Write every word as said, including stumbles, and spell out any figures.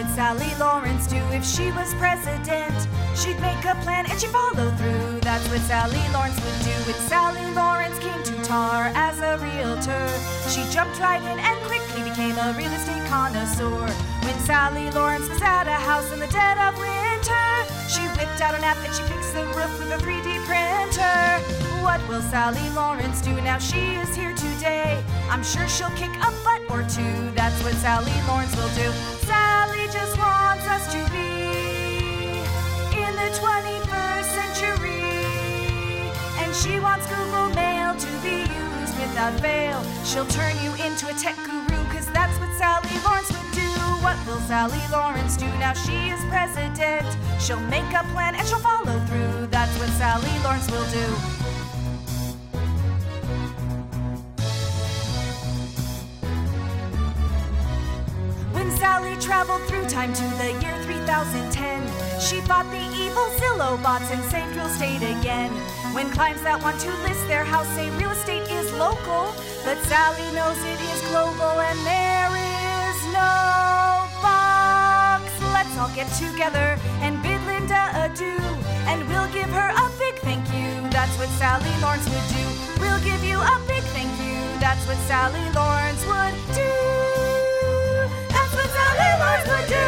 would Sally Lawrence do if she was president? She'd make a plan and she'd follow through. That's what Sally Lawrence would do if Sally Lawrence came to T A R as a realtor. She jumped right in and quickly became a real estate connoisseur. When Sally Lawrence was at a house in the dead of winter, she whipped out an app and she fixed the roof with a three D printer. What will Sally Lawrence do now she is here today? I'm sure she'll kick a butt or two. That's what Sally Lawrence will do. Sally just wants us to be in the twenty-first century. And she wants Google Mail to be used without fail. She'll turn you into a tech guru, cause that's what Sally Lawrence would do. What will Sally Lawrence do now she is president? She'll make a plan and she'll follow through. That's what Sally Lawrence will do. Sally traveled through time to the year three thousand ten. She fought the evil Zillow bots and saved real estate again. When clients that want to list their house say real estate is local, but Sally knows it is global and there is no box. Let's all get together and bid Linda adieu, and we'll give her a big thank you. That's what Sally Lawrence would do. We'll give you a big thank you. That's what Sally Lawrence would do. Sally Lawrence would do.